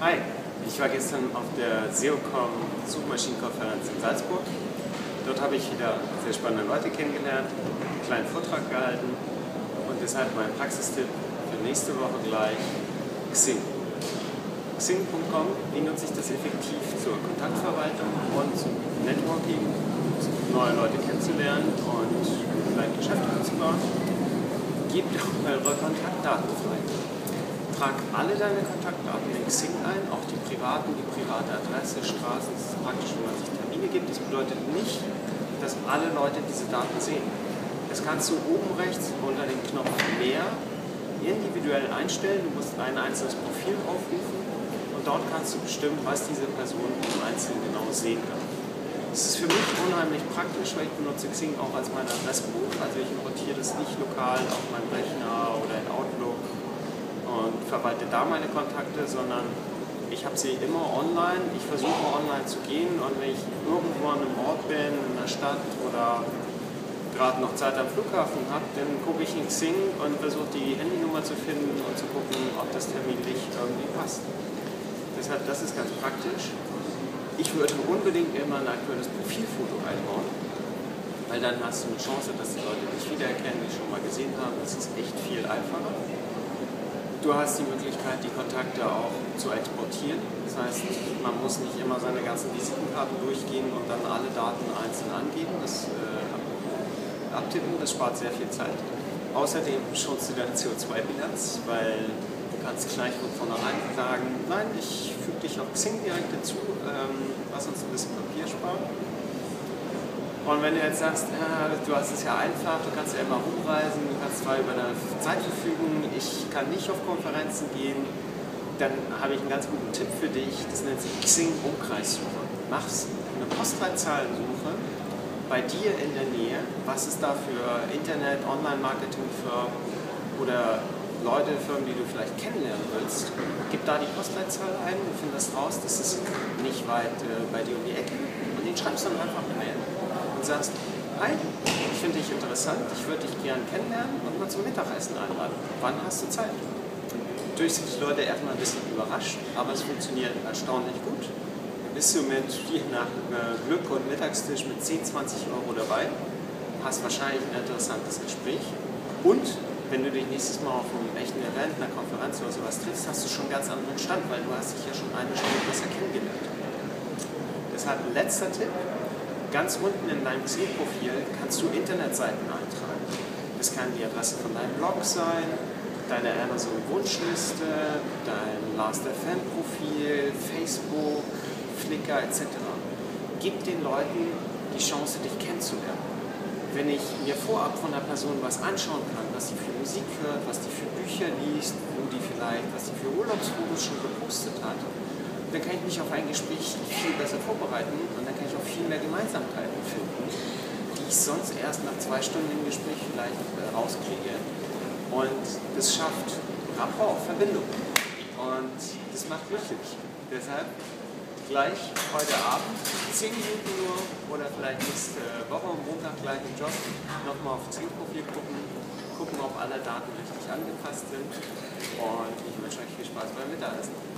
Hi, ich war gestern auf der SEOCOM Suchmaschinenkonferenz in Salzburg. Dort habe ich wieder sehr spannende Leute kennengelernt, einen kleinen Vortrag gehalten und deshalb mein Praxistipp für nächste Woche gleich Xing. Xing.com, wie nutze ich das effektiv zur Kontaktverwaltung und zum Networking, um neue Leute kennenzulernen und vielleicht Geschäfte anzubauen? Gebt auch eure Kontaktdaten frei. Trag alle deine Kontaktdaten in Xing ein, auch die privaten, die private Adresse, Straßen, das ist praktisch, wenn man sich Termine gibt. Das bedeutet nicht, dass alle Leute diese Daten sehen. Das kannst du oben rechts unter dem Knopf Mehr individuell einstellen. Du musst ein einzelnes Profil aufrufen und dort kannst du bestimmen, was diese Person im Einzelnen genau sehen kann. Das ist für mich unheimlich praktisch, weil ich benutze Xing auch als mein Adressbuch. Also ich importiere das nicht lokal auf meinem Rechner oder in Outlook und verwalte da meine Kontakte, sondern ich habe sie immer online. Ich versuche online zu gehen und wenn ich irgendwo an einem Ort bin, in einer Stadt oder gerade noch Zeit am Flughafen habe, dann gucke ich in Xing und versuche die Handynummer zu finden und zu gucken, ob das terminlich irgendwie passt. Deshalb, das ist ganz praktisch. Ich würde unbedingt immer ein aktuelles Profilfoto einbauen, weil dann hast du eine Chance, dass die Leute dich wiedererkennen, die schon mal gesehen haben. Das ist echt viel einfacher. Du hast die Möglichkeit, die Kontakte auch zu exportieren. Das heißt, man muss nicht immer seine ganzen Visitenkarten durchgehen und dann alle Daten einzeln angeben. Das abtippen, das spart sehr viel Zeit. Außerdem schonst du deine CO2-Bilanz, weil du kannst gleich von vornherein sagen, nein, ich füge dich auf Xing direkt dazu, lass uns ein bisschen Papier sparen. Und wenn du jetzt sagst, du hast es ja einfach, du kannst ja immer rumreisen, du kannst zwar über deine Zeit verfügen, ich kann nicht auf Konferenzen gehen, dann habe ich einen ganz guten Tipp für dich, das nennt sich Xing-Umkreissuche. Machst eine Postleitzahlensuche bei dir in der Nähe, was es da für Internet, Online-Marketing-Firmen oder Leute, Firmen, die du vielleicht kennenlernen willst, gib da die Postleitzahl ein und findest raus, das ist nicht weit bei dir um die Ecke und den schreibst dann einfach eine Mail und sagst, hi, ich finde dich interessant, ich würde dich gern kennenlernen und mal zum Mittagessen einladen. Wann hast du Zeit? Natürlich sind die Leute erstmal ein bisschen überrascht, aber es funktioniert erstaunlich gut. Bist du mit je nach Glück und Mittagstisch mit 10, 20 Euro dabei, hast wahrscheinlich ein interessantes Gespräch und wenn du dich nächstes Mal auf einem echten Event, einer Konferenz oder sowas triffst, hast du schon einen ganz anderen Stand, weil du hast dich ja schon eine Stunde besser kennengelernt. Deshalb ein letzter Tipp, ganz unten in deinem Xing-Profil kannst du Internetseiten eintragen. Das kann die Adresse von deinem Blog sein, deine Amazon-Wunschliste, dein Last.fm-Profil, Facebook, Flickr etc. Gib den Leuten die Chance, dich kennenzulernen. Wenn ich mir vorab von einer Person was anschauen kann, was sie für Musik hört, was die für Bücher liest, was sie für Urlaubsfotos schon gepostet hat, dann kann ich mich auf ein Gespräch viel besser vorbereiten und dann kann ich auch viel mehr Gemeinsamkeiten finden, die ich sonst erst nach 2 Stunden im Gespräch vielleicht rauskriege. Und das schafft Rapport, Verbindung. Und das macht glücklich. Deshalb gleich heute Abend, 10 Minuten nur oder vielleicht nächste Woche am Montag gleich im Job nochmal auf das Xing-Profil gucken, ob alle Daten richtig angepasst sind und ich wünsche euch viel Spaß beim Mittagessen.